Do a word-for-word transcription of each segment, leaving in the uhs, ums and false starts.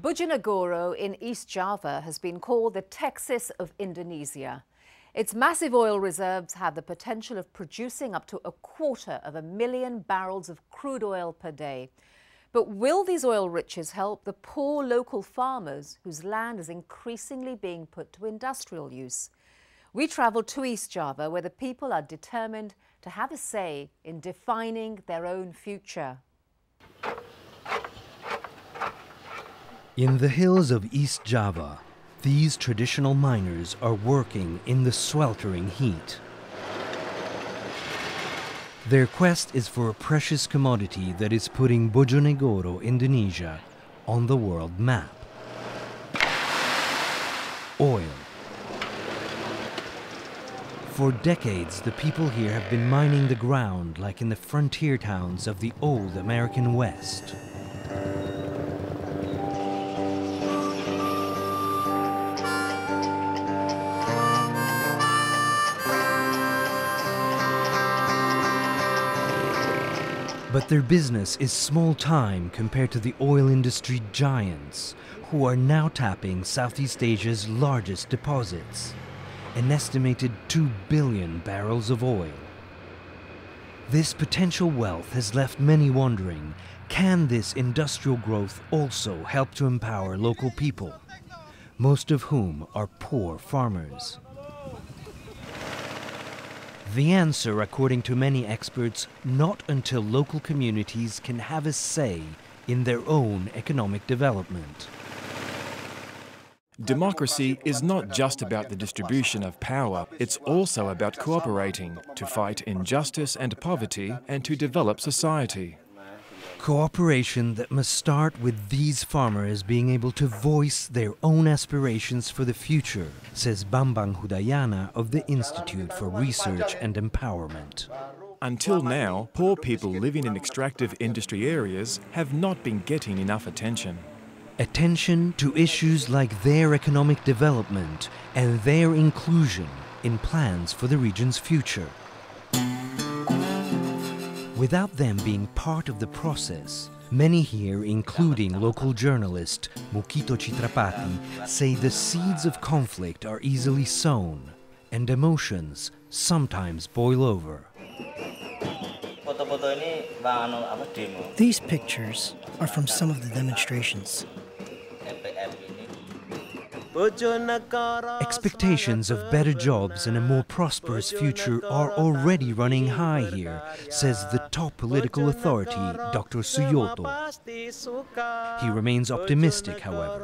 Bojonegoro in East Java has been called the Texas of Indonesia. Its massive oil reserves have the potential of producing up to a quarter of a million barrels of crude oil per day. But will these oil riches help the poor local farmers whose land is increasingly being put to industrial use? We travelled to East Java, where the people are determined to have a say in defining their own future. In the hills of East Java, these traditional miners are working in the sweltering heat. Their quest is for a precious commodity that is putting Bojonegoro, Indonesia, on the world map. Oil. For decades, the people here have been mining the ground like in the frontier towns of the old American West. But their business is small time compared to the oil industry giants, who are now tapping Southeast Asia's largest deposits, an estimated two billion barrels of oil. This potential wealth has left many wondering, can this industrial growth also help to empower local people, most of whom are poor farmers? The answer, according to many experts, not until local communities can have a say in their own economic development. Democracy is not just about the distribution of power, it's also about cooperating to fight injustice and poverty and to develop society. Cooperation that must start with these farmers being able to voice their own aspirations for the future, says Bambang Hudayana of the Institute for Research and Empowerment. Until now, poor people living in extractive industry areas have not been getting enough attention. Attention to issues like their economic development and their inclusion in plans for the region's future. Without them being part of the process, many here, including local journalist Mukito Chitrapati, say the seeds of conflict are easily sown and emotions sometimes boil over. These pictures are from some of the demonstrations. Expectations of better jobs and a more prosperous future are already running high here, says the top political authority, Doctor Suyoto. He remains optimistic, however.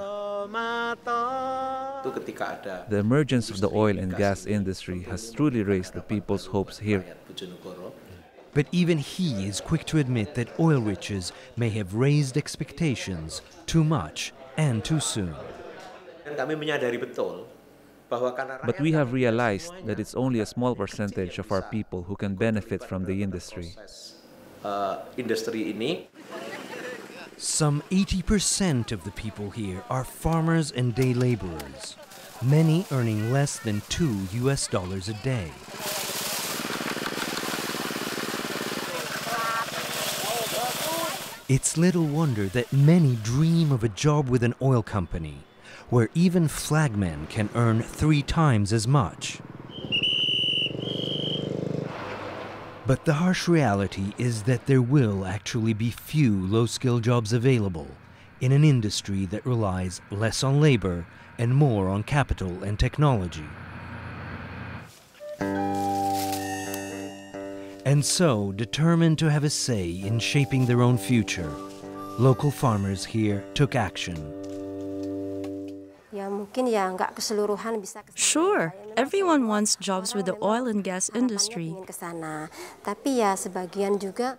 The emergence of the oil and gas industry has truly raised the people's hopes here. But even he is quick to admit that oil riches may have raised expectations too much and too soon. But we have realized that it's only a small percentage of our people who can benefit from the industry. Some eighty percent of the people here are farmers and day laborers, many earning less than two U S dollars a day. It's little wonder that many dream of a job with an oil company, where even flagmen can earn three times as much. But the harsh reality is that there will actually be few low-skill jobs available in an industry that relies less on labor and more on capital and technology. And so, determined to have a say in shaping their own future, local farmers here took action. Sure, everyone wants jobs with the oil and gas industry.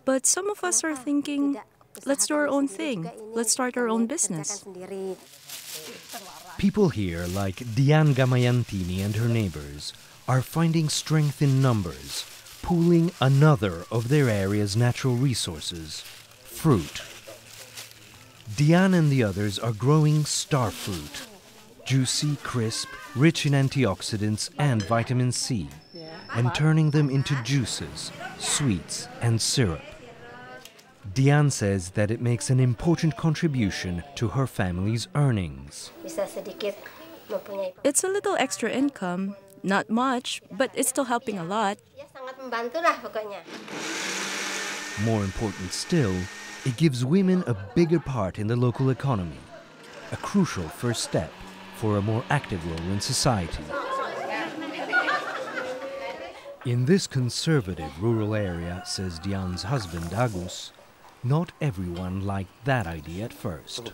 But some of us are thinking, let's do our own thing, let's start our own business. People here, like Dian Gamayantini and her neighbors, are finding strength in numbers, pooling another of their area's natural resources, fruit. Dian and the others are growing starfruit. Juicy, crisp, rich in antioxidants and vitamin C, and turning them into juices, sweets, and syrup. Dian says that it makes an important contribution to her family's earnings. It's a little extra income, not much, but it's still helping a lot. More important still, it gives women a bigger part in the local economy, a crucial first step for a more active role in society. In this conservative rural area, says Dian's husband Agus, not everyone liked that idea at first.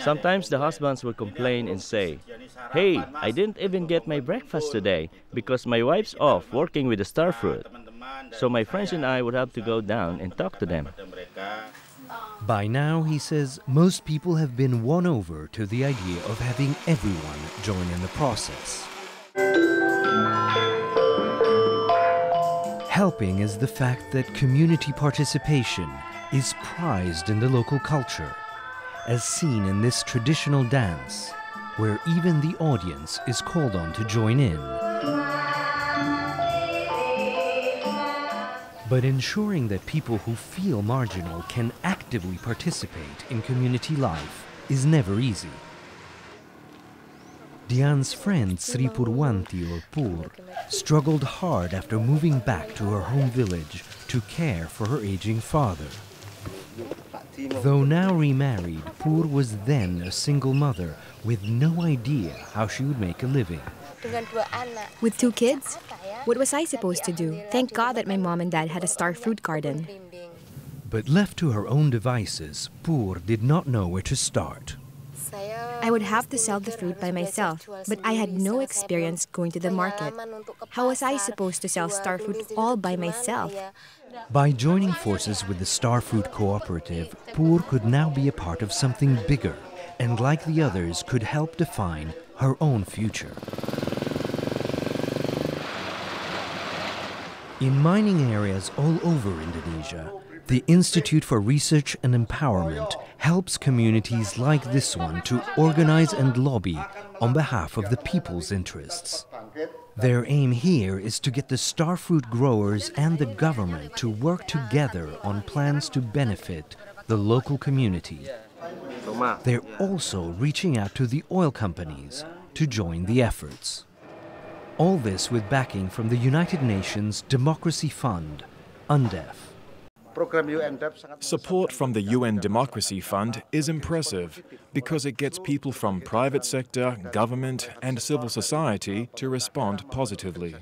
Sometimes the husbands will complain and say, "Hey, I didn't even get my breakfast today because my wife's off working with the starfruit." So my friends and I would have to go down and talk to them. By now, he says, most people have been won over to the idea of having everyone join in the process. Helping is the fact that community participation is prized in the local culture, as seen in this traditional dance, where even the audience is called on to join in. But ensuring that people who feel marginal can actively participate in community life is never easy. Dian's friend Sri Purwanti, or Pur, struggled hard after moving back to her home village to care for her aging father. Though now remarried, Pur was then a single mother with no idea how she would make a living. With two kids? What was I supposed to do? Thank God that my mom and dad had a star fruit garden. But left to her own devices, Pur did not know where to start. I would have to sell the fruit by myself, but I had no experience going to the market. How was I supposed to sell starfruit all by myself? By joining forces with the Starfruit Cooperative, Pur could now be a part of something bigger, and like the others, could help define her own future. In mining areas all over Indonesia, the Institute for Research and Empowerment helps communities like this one to organize and lobby on behalf of the people's interests. Their aim here is to get the starfruit growers and the government to work together on plans to benefit the local community. They're also reaching out to the oil companies to join the efforts. All this with backing from the United Nations Democracy Fund, UNDEF. Support from the U N Democracy Fund is impressive because it gets people from private sector, government and civil society to respond positively.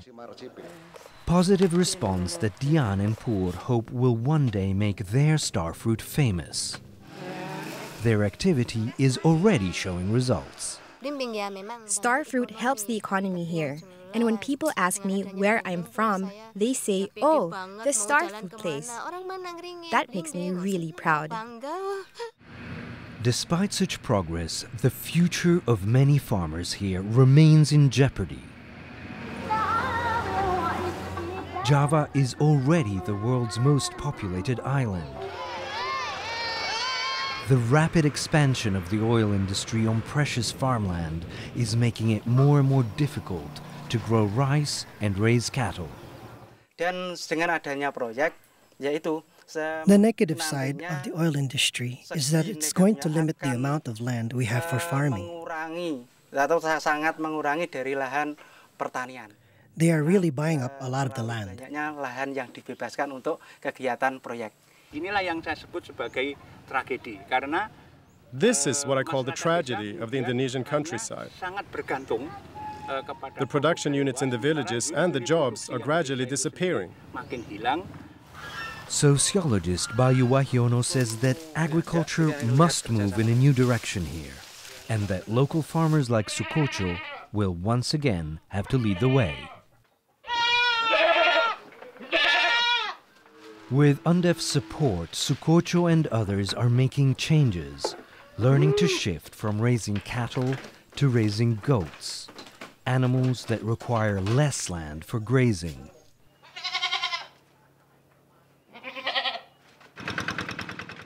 Positive response that Dian and Pur hope will one day make their starfruit famous. Their activity is already showing results. Starfruit helps the economy here. And when people ask me where I'm from, they say, "Oh, the starfruit place." That makes me really proud. Despite such progress, the future of many farmers here remains in jeopardy. Java is already the world's most populated island. The rapid expansion of the oil industry on precious farmland is making it more and more difficult to grow rice and raise cattle. The negative side of the oil industry is that it's going to limit the amount of land we have for farming. They are really buying up a lot of the land. This is what I call the tragedy of the Indonesian countryside. The production units in the villages and the jobs are gradually disappearing. Sociologist Bayu Wahyono says that agriculture must move in a new direction here, and that local farmers like Sukoco will once again have to lead the way. With UNDEF's support, Sukoco and others are making changes, learning to shift from raising cattle to raising goats. Animals that require less land for grazing.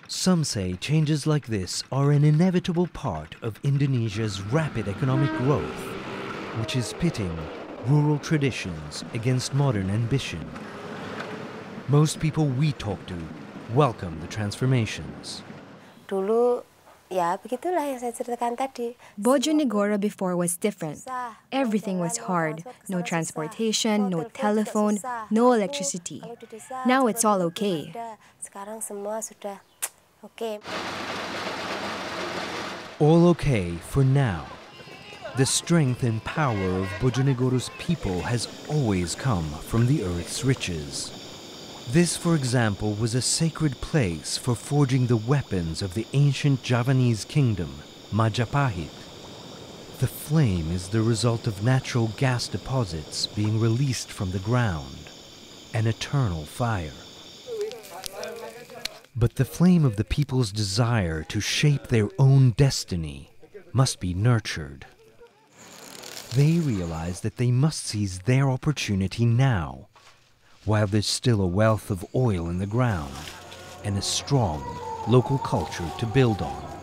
Some say changes like this are an inevitable part of Indonesia's rapid economic growth, which is pitting rural traditions against modern ambition. Most people we talk to welcome the transformations. Bojonegoro before was different. Everything was hard. No transportation, no telephone, no electricity. Now it's all okay. All okay for now. The strength and power of Bojonegoro's people has always come from the earth's riches. This, for example, was a sacred place for forging the weapons of the ancient Javanese kingdom, Majapahit. The flame is the result of natural gas deposits being released from the ground, an eternal fire. But the flame of the people's desire to shape their own destiny must be nurtured. They realize that they must seize their opportunity now, while there's still a wealth of oil in the ground and a strong local culture to build on.